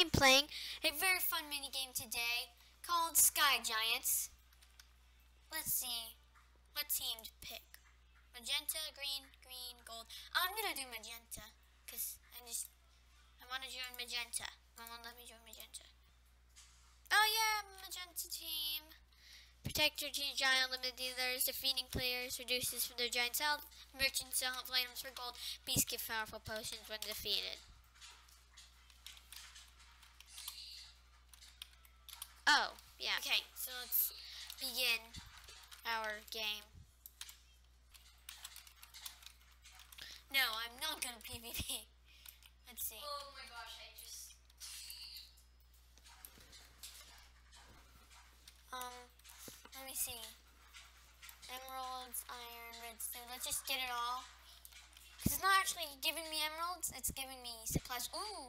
I'm playing a very fun minigame today called Sky Giants. Let's see what team to pick. Magenta, green, gold. I'm going to do magenta because I want to join magenta. My mom let me join magenta. Oh yeah, magenta team. Protect your giant limited dealers, defeating players, reduces from their giant's health, merchants sell helpful items for gold, beasts give powerful potions when defeated. Oh, yeah. Okay, so let's begin our game. No, I'm not gonna PvP. Let's see. Oh my gosh, I just... Let me see. Emeralds, iron, redstone. Let's just get it all. Because it's not actually giving me emeralds, it's giving me supplies. Ooh!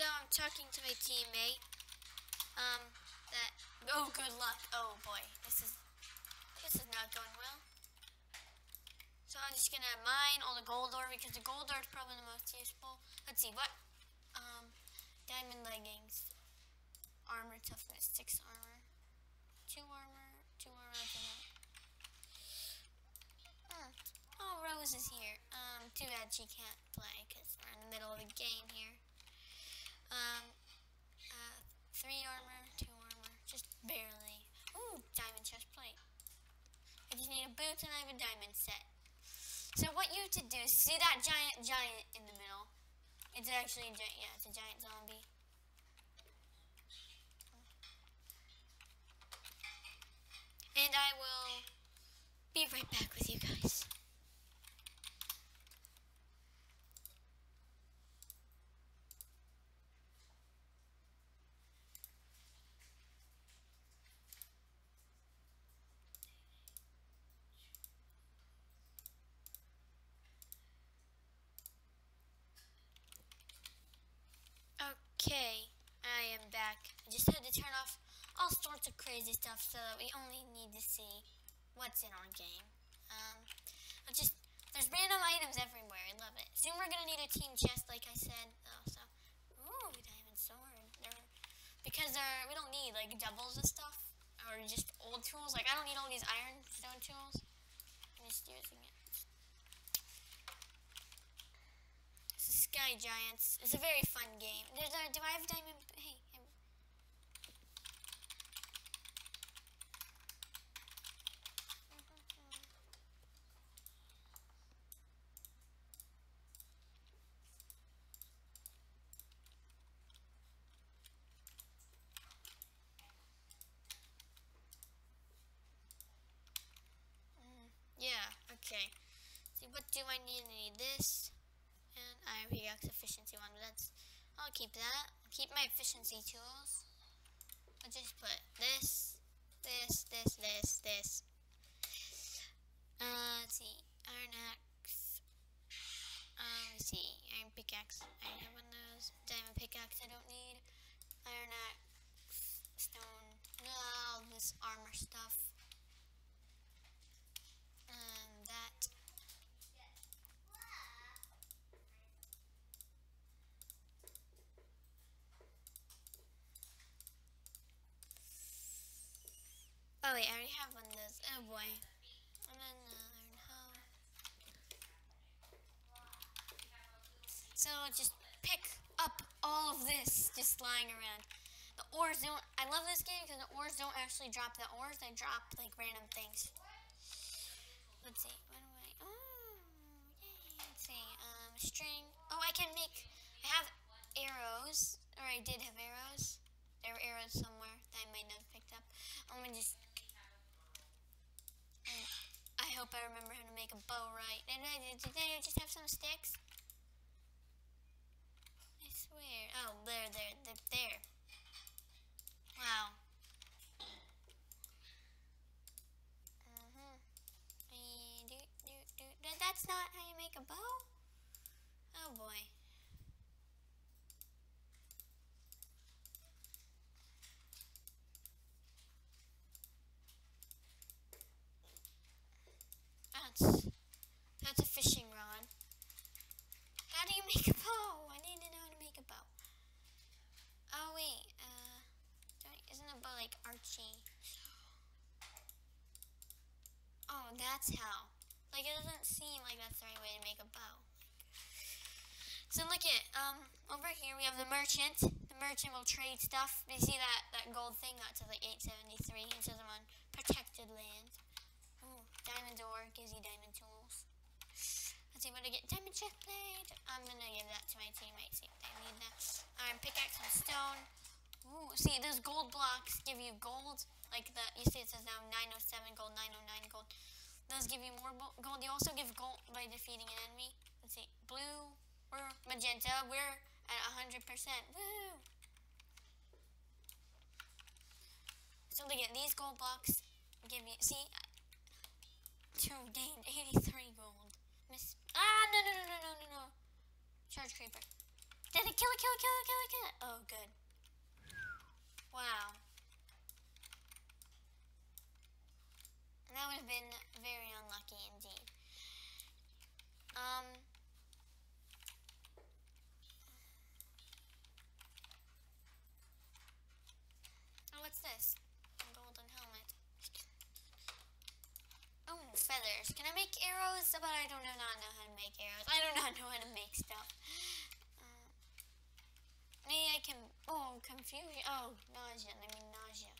So I'm talking to my teammate. Oh, good luck. Oh boy, this is not going well. So I'm just gonna mine all the gold ore because the gold ore is probably the most useful. Let's see what. Diamond leggings, armor toughness, 6 armor, 2 armor. Oh, Rose is here. Too bad she can't play because we're in the middle of a game here. 3 armor, 2 armor, just barely. Ooh, diamond chest plate. I just need a boot and I have a diamond set. So what you have to do is see that giant in the middle. It's actually a giant, yeah, it's a giant zombie. And I will be right back with you guys. Okay, I am back. I just had to turn off all sorts of crazy stuff so that we only need to see what's in our game. There's random items everywhere. I love it. Soon we're going to need a team chest, like I said. Also, ooh, diamond sword. We don't need, like, doubles and stuff, or just old tools. Like, I don't need all these ironstone tools. I'm just using it. Sky Giants. It's a very fun game. Do I have diamond? Hey, yeah. Okay. See, what do I need? I need this. And I react efficiency one, but that's, I'll keep that. I'll keep my efficiency tools. I'll just put this. Let's see, iron axe. Let's see, iron pickaxe. I have one of those. Diamond pickaxe I don't need. Iron axe, stone, all this armor stuff. And that. Oh wait, I already have one of those. Oh boy. And then iron hoe. So just pick up all of this just lying around. The ores don't. I love this game because the ores don't actually drop the ores. They drop like random things. Let's see. What do I? Oh, yay. Let's see. String. Oh, I can make. I have arrows, or I did have arrows. There were arrows somewhere that I might not have picked up. I'm gonna just... I hope I remember how to make a bow right. Did I just have some sticks? I swear. Oh, they're there. Wow. That's not how you make a bow? Oh boy. That's a fishing rod. How do you make a bow? I need to know how to make a bow. Oh wait, isn't a bow like Archie? Oh, that's how. Like, it doesn't seem like that's the right way to make a bow. So look at, over here we have the merchant. The merchant will trade stuff. You see that gold thing? That says like 873. It says I'm on protected land. Ooh, diamond ore gives you diamond tools. Let's see what I get. Diamond chestplate. I'm gonna give that to my teammates. See if they need that. Alright, pickaxe and stone. Ooh, see those gold blocks give you gold. Like you see it says now 907 gold, 909 gold. Those give you more gold. You also give gold by defeating an enemy. Let's see, blue or magenta. We're at 100%. Woo! So look at these gold blocks. Give you see. To gain 83 gold. Miss. Ah, no. Charge creeper. Did it kill it? Oh, good. Wow. That would have been very unlucky indeed. Oh, what's this? A golden helmet. Oh, feathers. Can I make arrows? But I don't know how to make arrows. I do not know how to make stuff. Maybe I can... Oh, confusion. Oh, nausea. I mean nausea.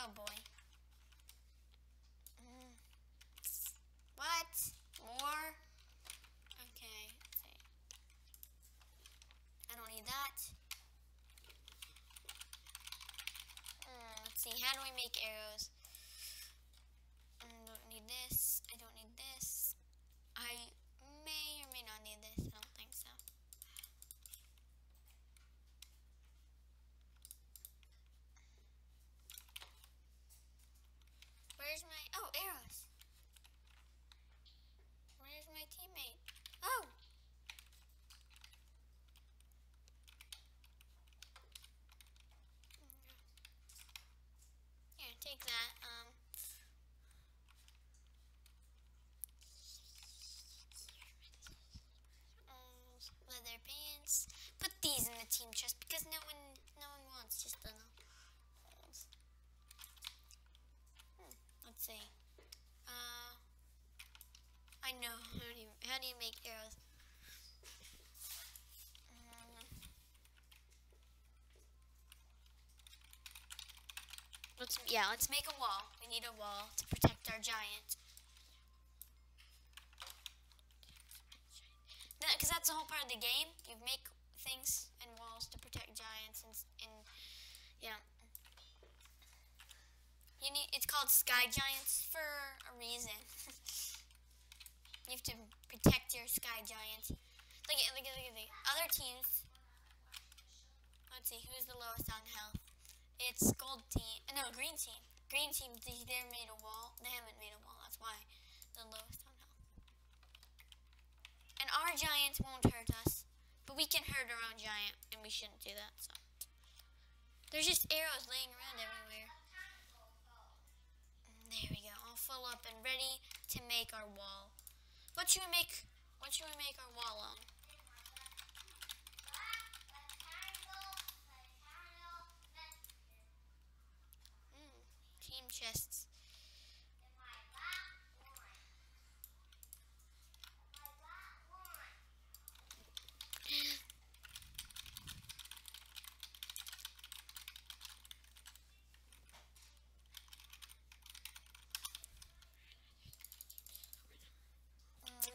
Oh, boy. What? More? Okay. Let's see. I don't need that. Let's see. How do we make arrows? I don't need this. I don't need this. I may or may not need this. I don't think so. Where's my... Oh, arrows. Where's my teammate? Oh! Here, take that. Leather pants. Put these in the team chest because no one wants just little holes. Let's see. I know how do you make arrows? Let's make a wall. We need a wall to protect our giant. Because that's the whole part of the game. You make things and walls to protect giants and yeah. It's called Sky Giants for a reason. You have to protect your Sky Giant. Look at other teams. Let's see, who's the lowest on health? It's gold team. No, green team. Green team, they made a wall. They haven't made a wall. That's why the lowest on health. And our giants won't hurt us, but we can hurt our own giant, and we shouldn't do that. So there's just arrows laying around everywhere. There we go, all full up and ready to make our wall. What should we make our wall on? Team chests.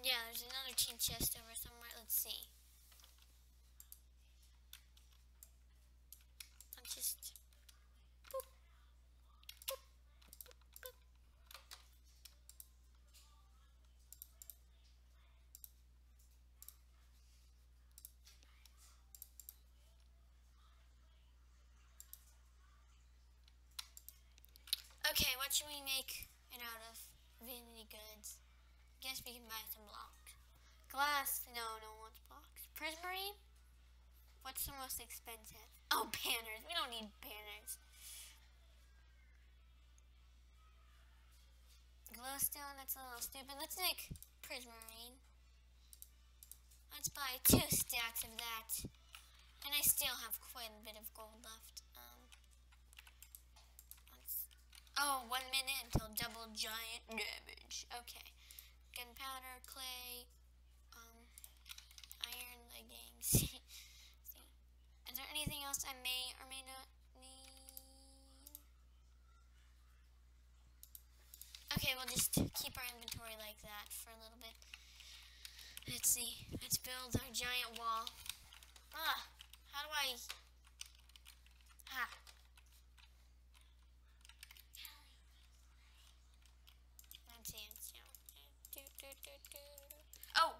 Yeah, there's another team chest over somewhere. Let's see. I'll just... Boop. Boop. Boop. Boop. Okay, what should we make it out of? Vanity goods. Guess we can buy some blocks. Glass, no one wants blocks. Prismarine? What's the most expensive? Oh, banners. We don't need banners. Glowstone, that's a little stupid. Let's make prismarine. Let's buy 2 stacks of that. And I still have quite a bit of gold left. Oh, 1 minute until double giant damage. Okay. Gunpowder, clay, iron leggings. Is there anything else I may or may not need? Okay, we'll just keep our inventory like that for a little bit. Let's see. Let's build our giant wall. Ah, how do I... Ah. Oh!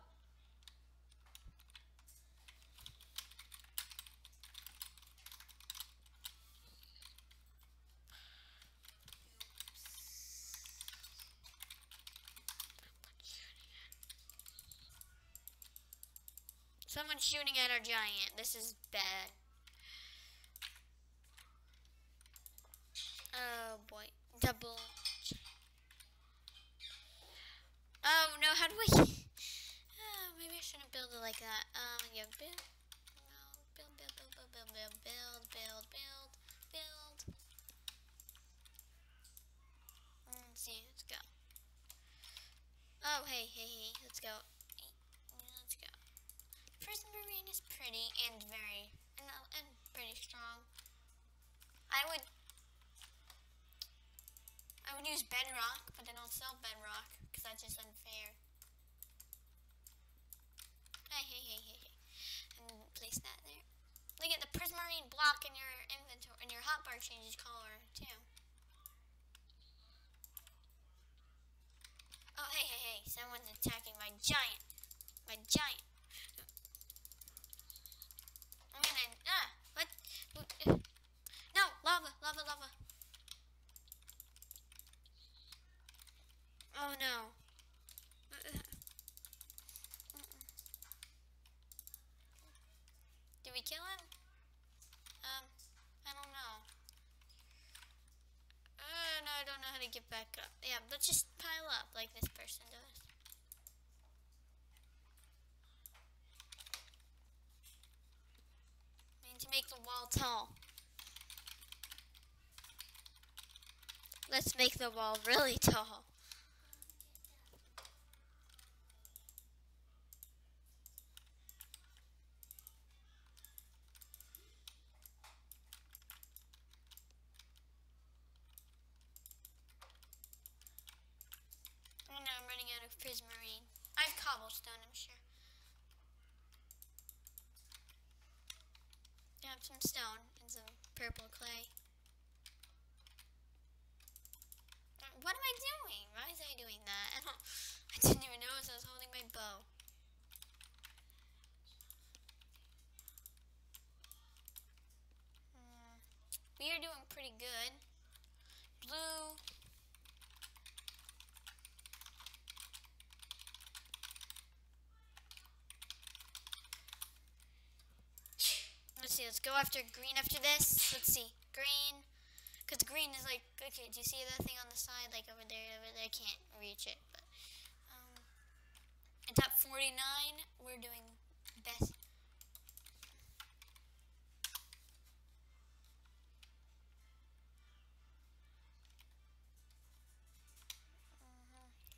Someone's shooting at our giant. This is bad. Oh boy. Double. Oh no, how do I... maybe I shouldn't build it like that. Yeah, build. Let's see, let's go. Oh, hey, let's go. Let's go. Prismarine is pretty and very pretty strong. I would use bedrock, but I don't sell bedrock. That's just unfair. Hey. And place that there. Look at the prismarine block in your inventory, and your hotbar changes color too. Oh, hey. Someone's attacking my giant. I'm gonna, what? No, lava. Oh no. Did we kill him? I don't know. No, I don't know how to get back up. Yeah, let's just pile up like this person does. I need to make the wall tall. Let's make the wall really tall. Prismarine. I have cobblestone, I'm sure. I have some stone and some purple clay. What am I doing? Why is I doing that? I didn't even notice I was holding my bow. We are doing pretty good. Blue. Let's see, let's go after green after this. Let's see, green. Because green is like, okay, do you see that thing on the side? Like over there, I can't reach it. But it's at 49, we're doing best.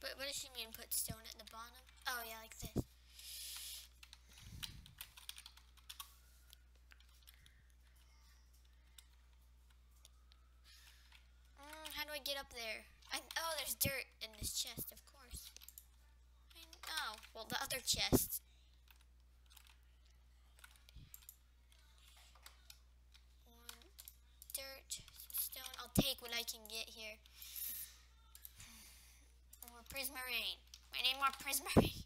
But what does she mean put stone at the bottom? Oh yeah, like this. Get up there. Oh, there's dirt in this chest, of course. Oh, well, the other chest. Dirt, stone. I'll take what I can get here. More prismarine. I need more prismarine.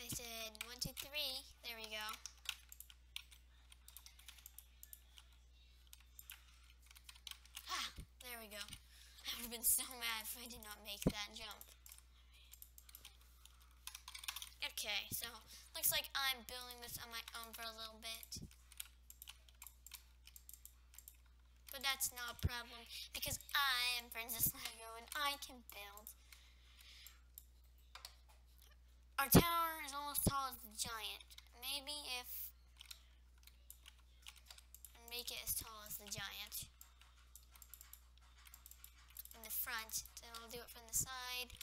I said 1, 2, 3. There we go. Ah, there we go. I would have been so mad if I did not make that jump. Okay, so Looks like I'm building this on my own for a little bit. But that's not a problem because I am Princess Lego and I can build. Our tower is almost as tall as the giant. Maybe if I make it as tall as the giant in the front, then I'll do it from the side.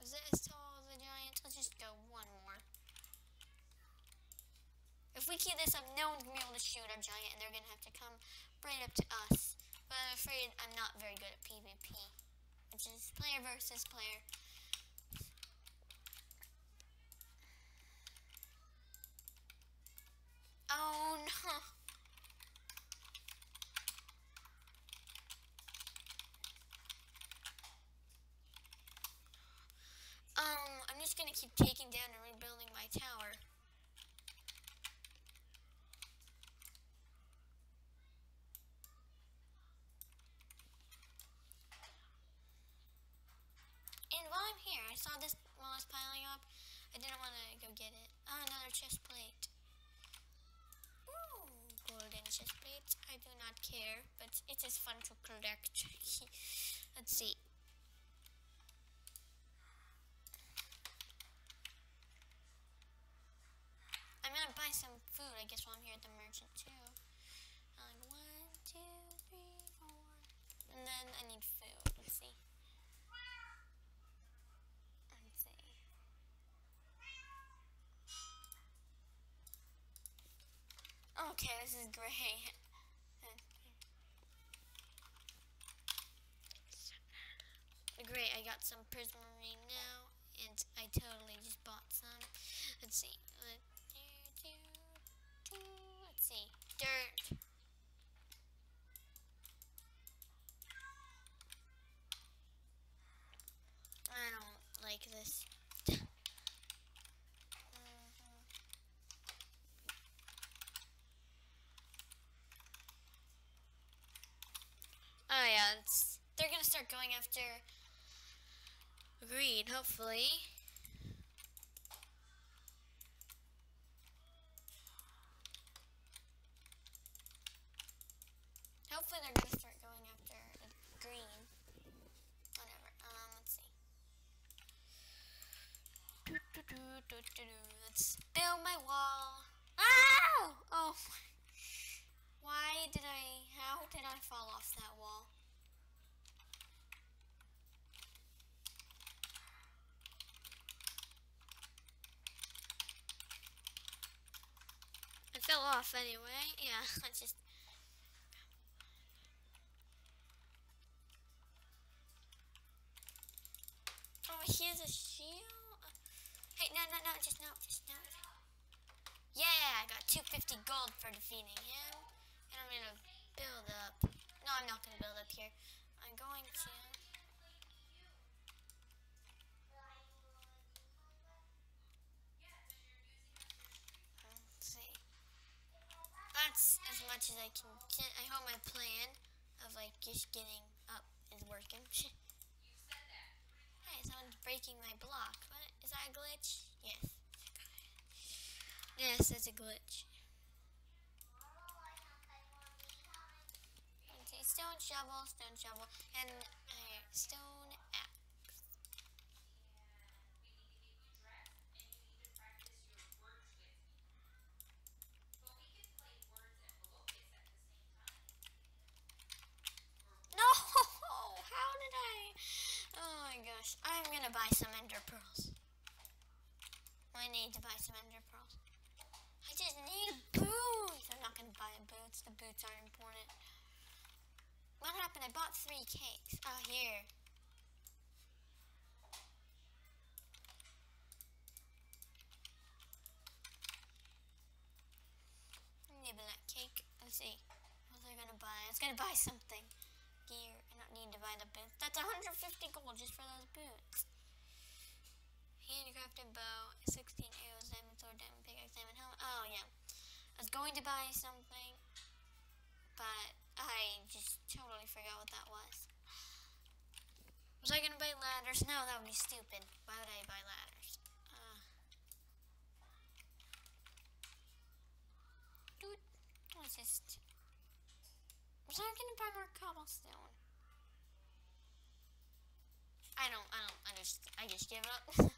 Was it as tall as the giant? Let's just go one more. If we keep this up, no one's going to be able to shoot our giant, and they're going to have to come right up to us. But I'm afraid I'm not very good at PvP, which is player versus player. Oh, no. I'm just going to keep taking down and rebuilding my tower. I saw this while I was piling up. I didn't want to go get it. Oh, another chest plate. Ooh, golden chest plates. I do not care, but it is fun to collect. Let's see. I'm gonna buy some food, I guess, while I'm here at the merchant too. Like 1, 2, 3, 4, and then I need food. Let's see. Okay, this is great. Great, I got some prismarine now, and I totally just bought some. Let's see. Let's see. Dirt. I don't like this. Oh yeah, they're going to start going after green, hopefully. Hopefully they're going to start going after green. Whatever, let's see. Let's build my wall. Ow! Oh, why did I, how did I fall off that wall? I fell off anyway. Yeah, let's just. Oh, here's a shield. Hey, no, just no. Yeah, I got 250 gold for defeating him. And I'm going to build up. No, I'm not going to build up here. I'm going to. Let's see. That's as much as I can get. I hope my plan of like just getting up is working. Hey, someone's breaking my block. What? Is that a glitch? Yes. Yes, that's a glitch. Stone shovel, and stone axe. No! How did I? Oh my gosh. I'm going to buy some ender pearls. I need to buy some ender pearls. I just need boots. I'm not going to buy boots. The boots aren't important. What happened? I bought 3 cakes. Oh, here. Nibble that cake. Let's see. What was I gonna buy? I was gonna buy something. Gear. I don't need to buy the boots. That's 150 gold just for those boots. Handcrafted bow, 16 arrows, diamond sword, diamond pickaxe, diamond helmet. Oh, yeah. I was going to buy something, but I just totally forgot what that was. Was I gonna buy ladders? No, that would be stupid. Why would I buy ladders? Dude, what's this? Was I gonna buy more cobblestone? I just give up. Let's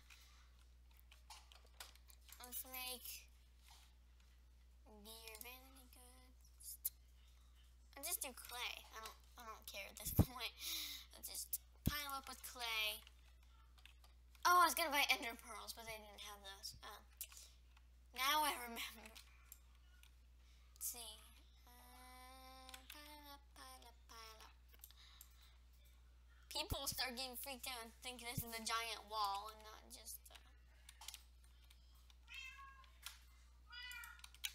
make gear, vanity goods. I'll just do clay. I don't care at this point. I'll just pile up with clay. Oh, I was gonna buy ender pearls, but they didn't have those. Oh. Now I remember. Let's see. People start getting freaked out and think this is a giant wall and not just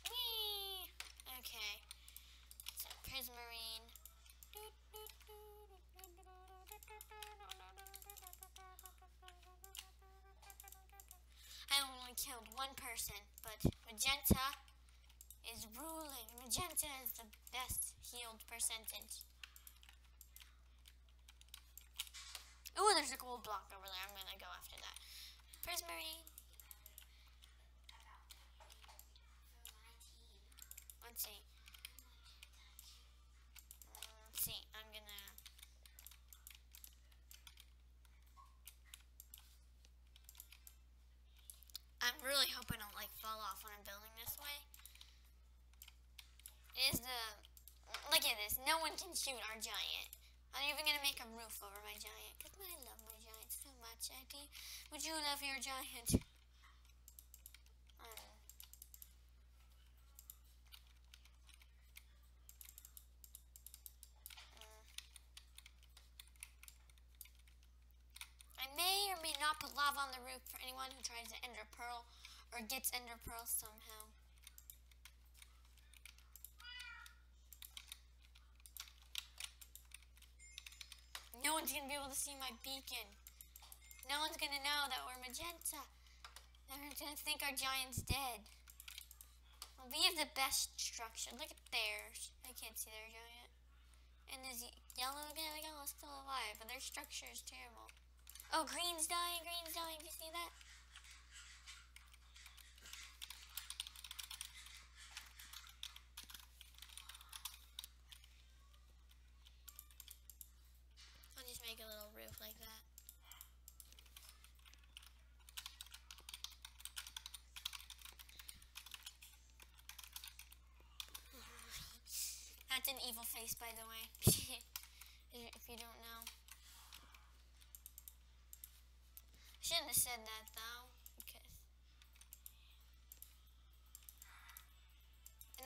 whee! Okay. So prismarine. I only killed one person, but magenta is ruling. Magenta is the best healed percentage. Oh, there's a gold block over there. I'm gonna go after that. Prismarine. Let's see. Let's see. I'm gonna. I really hope I don't like fall off when I'm building this way. It is the. Look at this. No one can shoot our giant. I'm even gonna make a roof over my giant, cause I love my giant so much. I do. Would you love your giant? I may or may not put lava on the roof for anyone who tries to ender pearl or gets ender pearl somehow. No one's gonna be able to see my beacon. No one's gonna know that we're magenta. Everyone's gonna think our giant's dead. Well, we have the best structure. Look at theirs. I can't see their giant. And this yellow guy, the yellow's still alive, but their structure is terrible. Oh, green's dying, green's dying. Do you see that? Make a little roof like that. That's an evil face, by the way, if you don't know. Shouldn't have said that, though, because...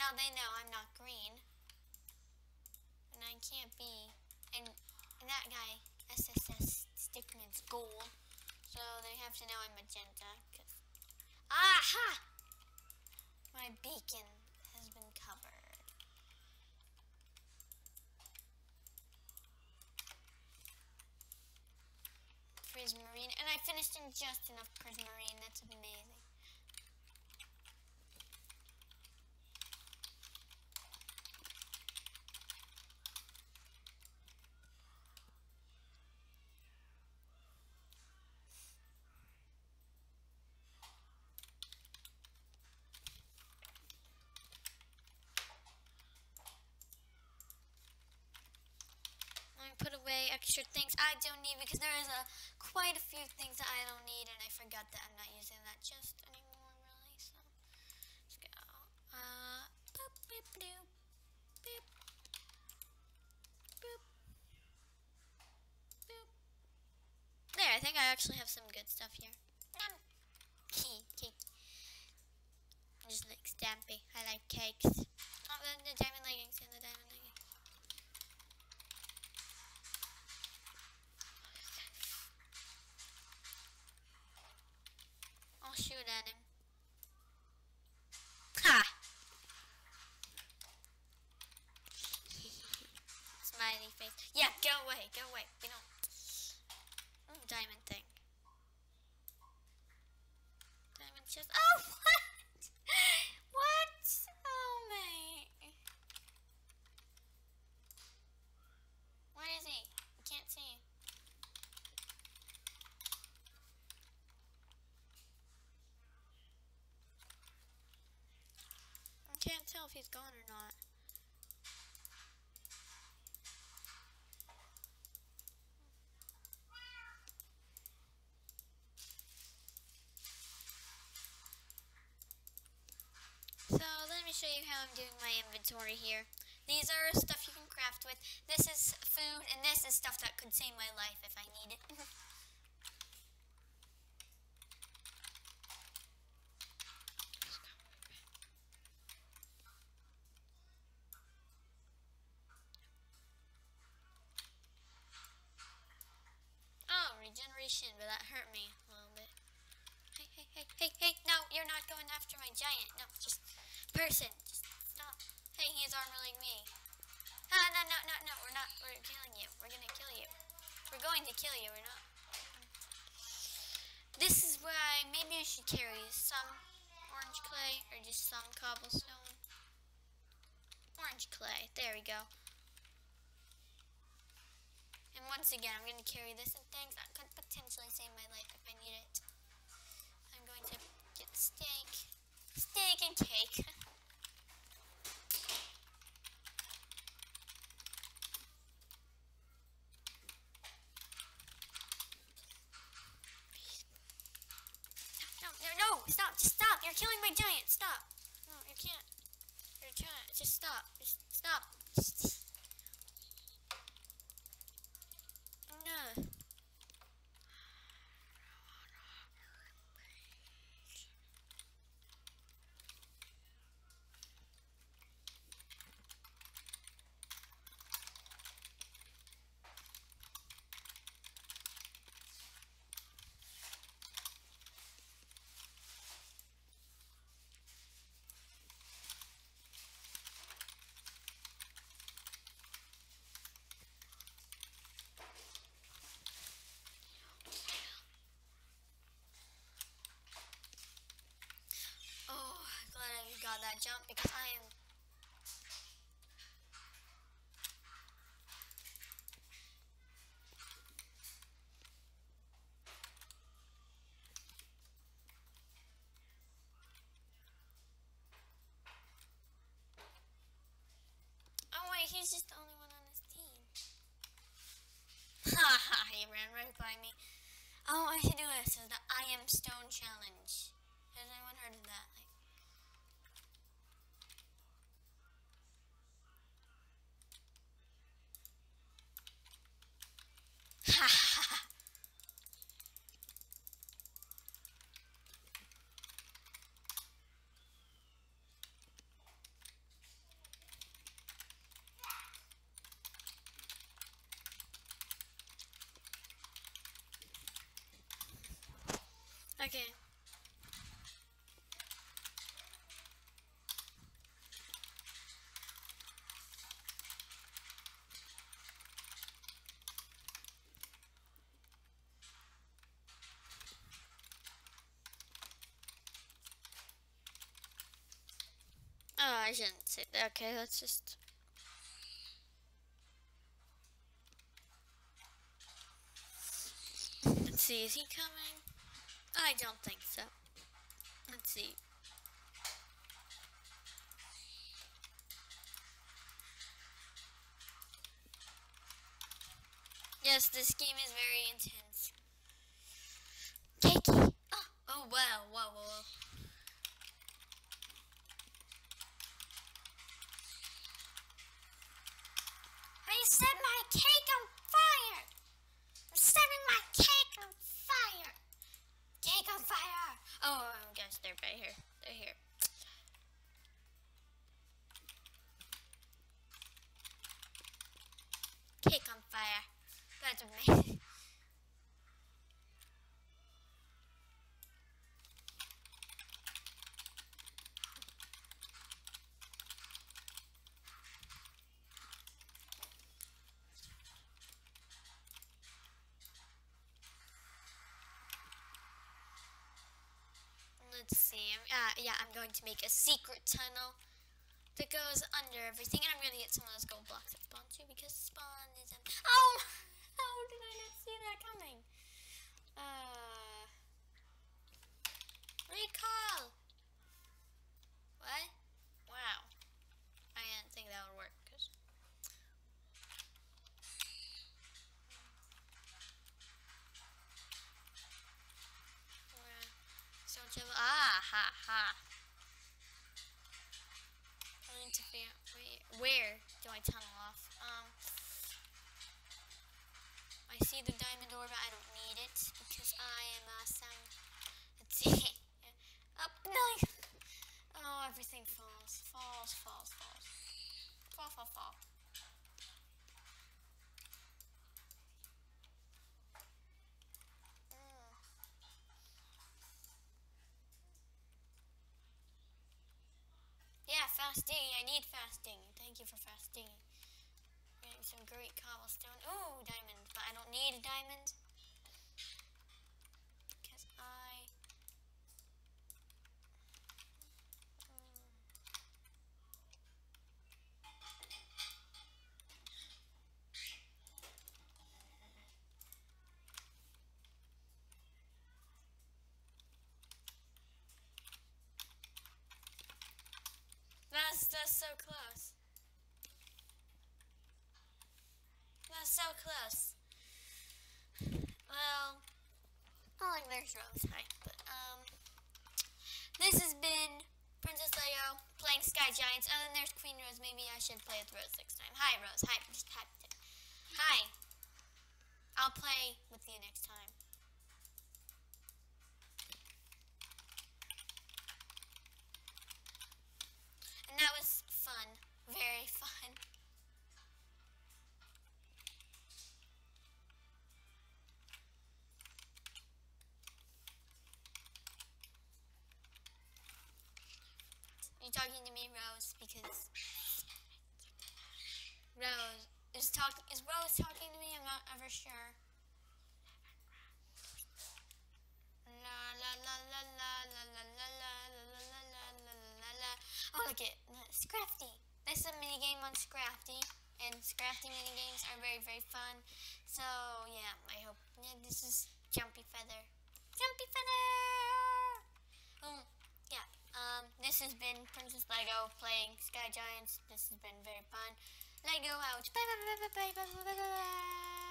Now they know I'm not green. And I can't be... And that guy... SSS Stickman's goal, so they have to know I'm magenta. Cause aha, my beacon has been covered. Prismarine, and I finished in just enough prismarine. That's amazing. Put away extra things I don't need, because there is quite a few things that I don't need, and I forgot that I'm not using that chest anymore, really, so let's go. Boop, boop, boop, boop, boop, boop. There, I think I actually have some good stuff here. Cake. I just like Stampy. I like cakes. Oh, the diamond leggings and the diamond leggings. I'll shoot at him. Ha! Smiley face. Yeah, go away, go away. We don't. Ooh, diamond thing. Diamond chest. Oh, what? What? Oh, mate. Where is he? I can't see him. if he's gone or not. So let me show you how I'm doing my inventory here. These are stuff you can craft with. This is food, and this is stuff that could save my life if I need it. Oh, regeneration, but that hurt me a little bit. Hey, no, you're not going after my giant. No, just person. Just stop. Hey, he has armor like me. Ah, no, we're not. We're killing you. We're gonna kill you. We're going to kill you. We're not. This is why maybe I should carry some orange clay or just some cobblestone. Orange clay. There we go. And once again, I'm gonna carry this and things that could potentially save my life if I need it. I'm going to get the steak. Steak and cake. Stop, just stop, you're killing my giant, stop. No, you can't, you're trying, just stop, just stop. No. That jump because I am oh wait, he's just the only one on his team. Haha, he ran right by me. Oh, I should do this, so the I am stone challenge. Has anyone heard of that? Like, okay. Oh, I shouldn't sit there. Okay, let's just... let's see, is he coming? I don't think so. Let's see. Yes, this game is very intense. Cakey! Oh, wow, whoa. I set my cake on fire! I'm setting my cake on fire! Cake on fire! Oh, I guess they're right here. They're here. Cake on fire. That's amazing. Let's see. I'm going to make a secret tunnel that goes under everything, and I'm going to get some of those gold blocks that spawn too, because spawn is empty. Oh! How did I not see that coming? Recall! What? Wow. fasting. I need fasting. Thank you for fasting. Getting some great cobblestone. Ooh, diamond. But I don't need a diamond. Because I... That's so close. That's so close. Well, I like there's Rose. Hi. But, this has been Princess Lego playing Sky Giants. Oh, and there's Queen Rose. Maybe I should play with Rose next time. Hi, Rose. Hi. Just typed it. Hi. I'll play with you next time. And that was fun. Very fun. Are you talking to me, Rose? Because Rose is talking. Is Rose talking to me? I'm not ever sure. La la la la la la la la la la la la la la. Oh, look at Scrafty. There's a mini game on Scrafty, and Scrafty mini games are very fun. So yeah, I hope. Yeah, this is Jumpy Feather. Jumpy Feather. Yeah. This has been Princess Lego playing Sky Giants. This has been very fun. Lego out. Bye bye bye bye bye bye bye bye bye.